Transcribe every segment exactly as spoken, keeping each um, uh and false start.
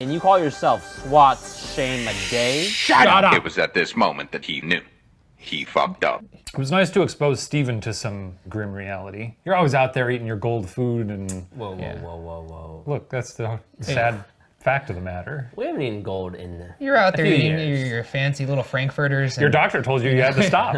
And you call yourself SWAT's Shane McDay? Shut, Shut up. up! It was at this moment that he knew. He fucked up. It was nice to expose Steven to some grim reality. You're always out there eating your gold food and... Whoa, whoa, yeah. whoa, whoa, whoa. Look, that's the sad yeah. fact of the matter. We haven't eaten gold in... You're out there eating your, your fancy little Frankfurters. And... Your doctor told you you had to stop.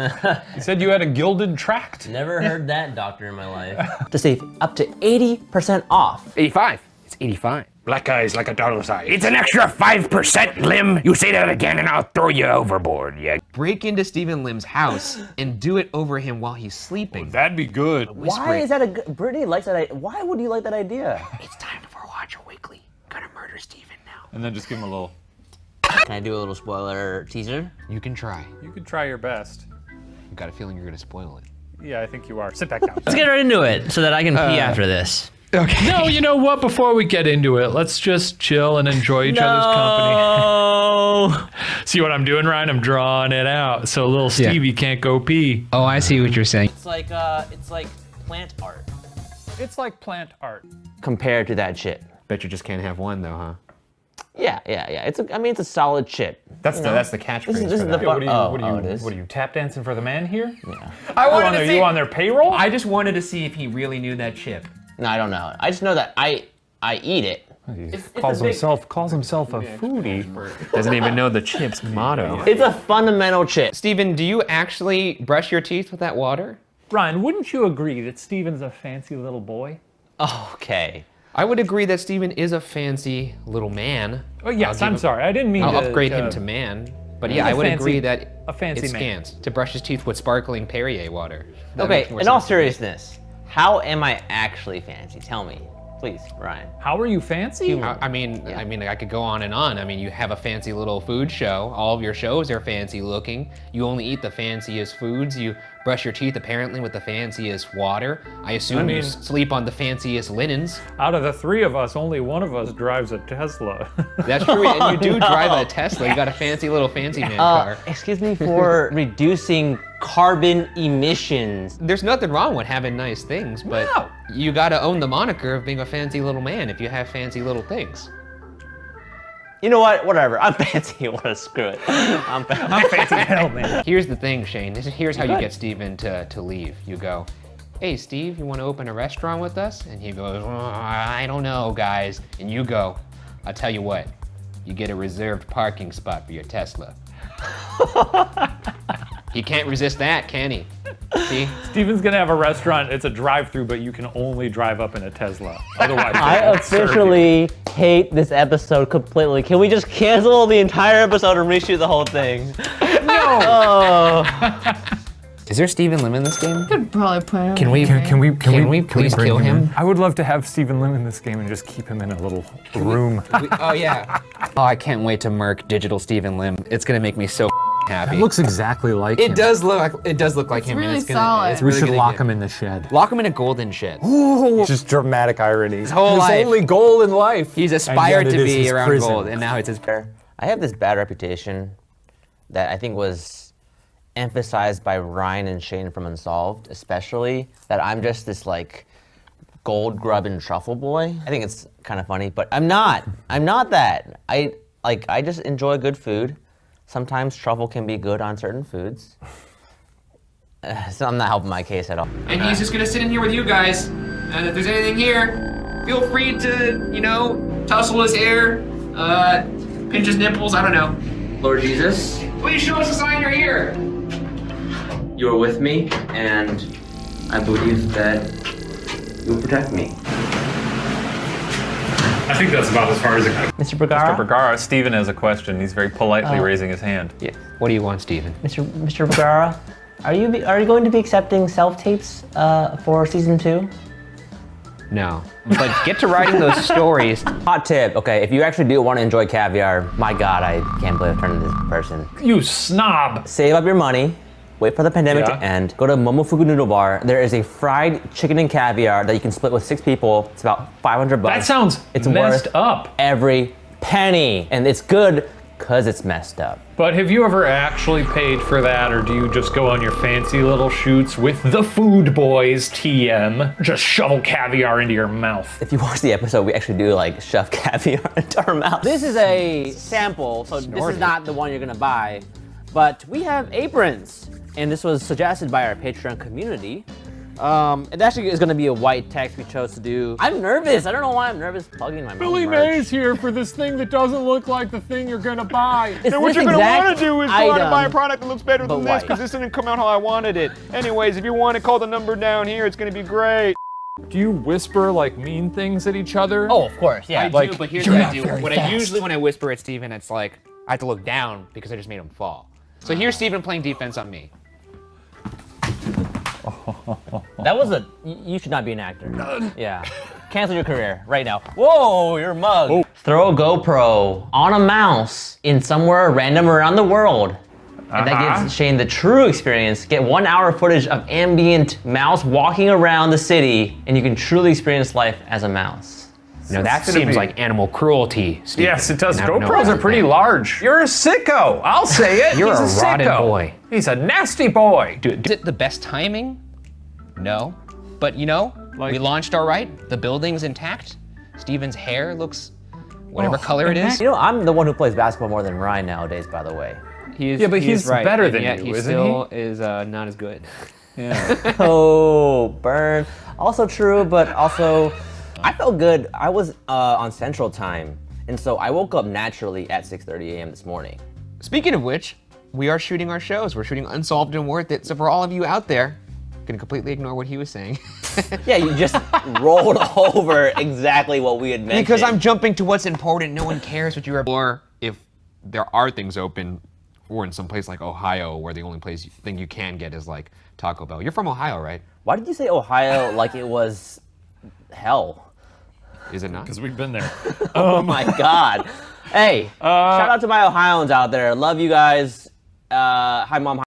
He said you had a gilded tract. Never heard that doctor in my life. To save up to eighty percent off. eighty-five. It's eighty-five. Black eyes like a dollar sign. It's an extra five percent, Lim. You say that again and I'll throw you overboard, yeah. Break into Steven Lim's house and do it over him while he's sleeping. Oh, that'd be good. Why is that a good... Brittany likes that idea. Why would you like that idea? It's time for Watcher Weekly. Gonna murder Steven now. And then just give him a little... Can I do a little spoiler teaser? You can try. You can try your best. I've got a feeling you're gonna spoil it. Yeah, I think you are. Sit back down. Let's get right into it so that I can uh, pee after this. Okay. No, you know what? Before we get into it, let's just chill and enjoy each no. other's company. See what I'm doing, Ryan? I'm drawing it out so little Stevie yeah. can't go pee. Oh, I see what you're saying. It's like uh, it's like plant art. It's like plant art. Compared to that shit. Bet you just can't have one though, huh? Yeah, yeah, yeah. It's a, I mean, it's a solid chip. That's the, that's the catchphrase this is, this for that. The what are you, oh, what, are you, oh, what, are you what are you, tap dancing for the man here? Yeah. I wanted on to their, see- You on their payroll? I just wanted to see if he really knew that chip. No, I don't know. I just know that I I eat it. He it's, calls it's himself big, calls himself a foodie. Doesn't even know the chip's motto. It's a fundamental chip. Steven, do you actually brush your teeth with that water? Ryan, wouldn't you agree that Steven's a fancy little boy? Okay. I would agree that Steven is a fancy little man. Oh yes, I'm him, sorry. I didn't mean I'll to- I'll upgrade to, him to man. But yeah, I would fancy, agree that a fancy it scans man. to brush his teeth with sparkling Perrier water. That okay, in all seriousness. How am I actually fancy? Tell me, please, Ryan. How are you fancy? I, I mean, yeah. I mean, I could go on and on. I mean, you have a fancy little food show. All of your shows are fancy looking. You only eat the fanciest foods. You brush your teeth apparently with the fanciest water. I assume I mean, you sleep on the fanciest linens. Out of the three of us, only one of us drives a Tesla. That's true, oh, and you do no. drive a Tesla. You got a fancy little fancy man uh, car. Excuse me for reducing carbon emissions. There's nothing wrong with having nice things, but no. you gotta own the moniker of being a fancy little man if you have fancy little things. You know what? Whatever. I'm fancy. You want to screw it. I'm fancy. I'm fancy hell, man. Here's the thing, Shane. This is, here's how Good. you get Steven to, to leave. You go, hey, Steve, you want to open a restaurant with us? And he goes, oh, I don't know, guys. And you go, I'll tell you what. You get a reserved parking spot for your Tesla. He can't resist that, can he? See? Steven's gonna have a restaurant. It's a drive-through, but you can only drive up in a Tesla. Otherwise, I officially hate this episode completely. Can we just cancel the entire episode and reshoot the whole thing? No. Oh. Is there Steven Lim in this game? Could probably play him. Can we? Can, can we? Can, can we? Please kill him? him. I would love to have Steven Lim in this game and just keep him in a little can room. We, we, oh yeah. Oh, I can't wait to murk digital Steven Lim. It's gonna make me so. Happy. It looks exactly like it him. does look. It does look like it's him. Really and it's gonna, it's really solid. We should lock him in the shed. Lock him in a golden shed. Ooh, just dramatic irony. His whole his life. only goal in life. He's aspired to be around prison. gold, and now it's his prayer. I have this bad reputation that I think was emphasized by Ryan and Shane from Unsolved, especially that I'm just this like gold grub and truffle boy. I think it's kind of funny, but I'm not. I'm not that. I like. I just enjoy good food. Sometimes truffle can be good on certain foods. Uh, so I'm not helping my case at all. And he's just gonna sit in here with you guys. And if there's anything here, feel free to, you know, tussle his hair, uh, pinch his nipples, I don't know. Lord Jesus. Please show us a sign you're here. You are with me, and I believe that you will protect me. I think that's about as far as it goes. Mister Bergara? Mister Bergara, Steven has a question. He's very politely uh, raising his hand. Yeah. What do you want, Steven? Mister Mister Bergara, are you be, are you going to be accepting self-tapes uh, for season two? No, but get to writing those stories. Hot tip, okay, if you actually do want to enjoy caviar, my God, I can't believe I've turned into this person. You snob! Save up your money. Wait for the pandemic yeah. to end. Go to Momofuku Noodle Bar. There is a fried chicken and caviar that you can split with six people. It's about five hundred bucks. That sounds it's messed worth up. Every penny, and it's good. because it's messed up. But have you ever actually paid for that, or do you just go on your fancy little shoots with the Food Boys T M? Just shovel caviar into your mouth. If you watch the episode, we actually do like shove caviar into our mouth. This is a sample, so Snorted. This is not the one you're gonna buy, but we have aprons. And this was suggested by our Patreon community. Um, it actually is gonna be a white text we chose to do. I'm nervous, I don't know why I'm nervous plugging my Billy Mays here for this thing that doesn't look like the thing you're gonna buy. Then what you're gonna wanna do is go out and buy a product that looks better than this, because this didn't come out how I wanted it. Anyways, if you want to call the number down here, it's gonna be great. Do you whisper like mean things at each other? Oh, of course, yeah. I like, do, but here's what I do. What I usually, when I whisper at Steven, it's like, I have to look down because I just made him fall. So here's Steven playing defense on me. That was a, you should not be an actor. Yeah. Cancel your career right now. Whoa, your mug. Oh. Throw a GoPro on a mouse in somewhere random around the world. And uh-huh. that gives Shane the true experience. Get one hour footage of ambient mouse walking around the city, and you can truly experience life as a mouse. No, that seems be... like animal cruelty, Steven. Yes, it does. GoPros are pretty large. You're a sicko. I'll say it. You're He's a, a rotten boy. He's a nasty boy. Dude, is it the best timing? No. But you know, like, we launched all right. The building's intact. Steven's hair looks whatever oh, color it is. You know, I'm the one who plays basketball more than Ryan nowadays, by the way. He is, yeah, but he he's right, better than yet you, he isn't still he? Is uh, not as good. Yeah. Oh, burn. Also true, but also... I felt good. I was uh, on Central Time, and so I woke up naturally at six thirty a m this morning. Speaking of which, we are shooting our shows. We're shooting Unsolved and Worth It, so for all of you out there, I'm gonna completely ignore what he was saying. Yeah, you just rolled over exactly what we had mentioned. Because I'm jumping to what's important. No one cares what you are. Or if there are things open, or in some place like Ohio, where the only place you, thing you can get is like Taco Bell. You're from Ohio, right? Why did you say Ohio like it was hell? Is it not? Because we've been there. Um. Oh my God. Hey, uh, shout out to my Ohioans out there. Love you guys. Uh, hi, Mom.